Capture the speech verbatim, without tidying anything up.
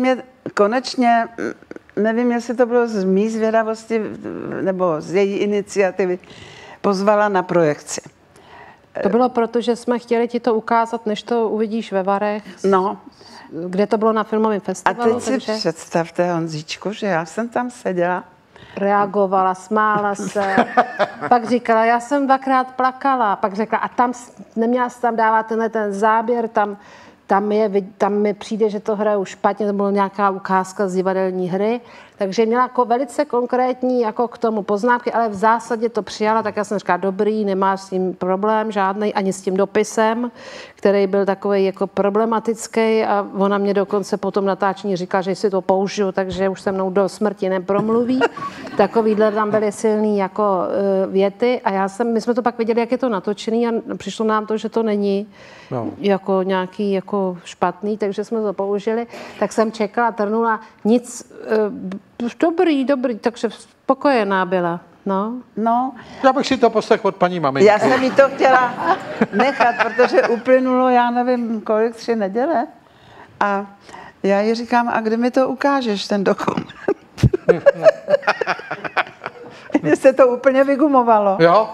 mě konečně, nevím, jestli to bylo z mý zvědavosti nebo z její iniciativy, pozvala na projekci. To bylo proto, že jsme chtěli ti to ukázat, než to uvidíš ve Varech, no. Kde to bylo na filmovém festivalu. A teď si takže... představte, Honzíčku, že já jsem tam seděla. Reagovala, smála se, pak říkala, já jsem dvakrát plakala, pak řekla, a tam neměla se tam dávat tenhle ten záběr, tam, tam, je, tam mi přijde, že to hraju špatně, to byla nějaká ukázka z divadelní hry, takže měla jako velice konkrétní jako k tomu poznámky, ale v zásadě to přijala, tak já jsem říkala, dobrý, nemáš s tím problém žádný, ani s tím dopisem, který byl takový jako problematický a ona mě dokonce potom natáčení říkala, že si to použiju, takže už se mnou do smrti nepromluví. Takovýhle tam byly silný jako uh, věty a já jsem, my jsme to pak viděli, jak je to natočený a přišlo nám to, že to není no. jako nějaký jako špatný, takže jsme to použili, tak jsem čekala, trnula, nic... Uh, Dobrý, dobrý, takže spokojená byla, no. no. Já bych si to poslech od paní maminky. Já jsem jí to chtěla nechat, protože uplynulo, já nevím, kolik, tři neděle. A já jí říkám, a kdy mi to ukážeš, ten dokument? Mně se to úplně vygumovalo. Jo.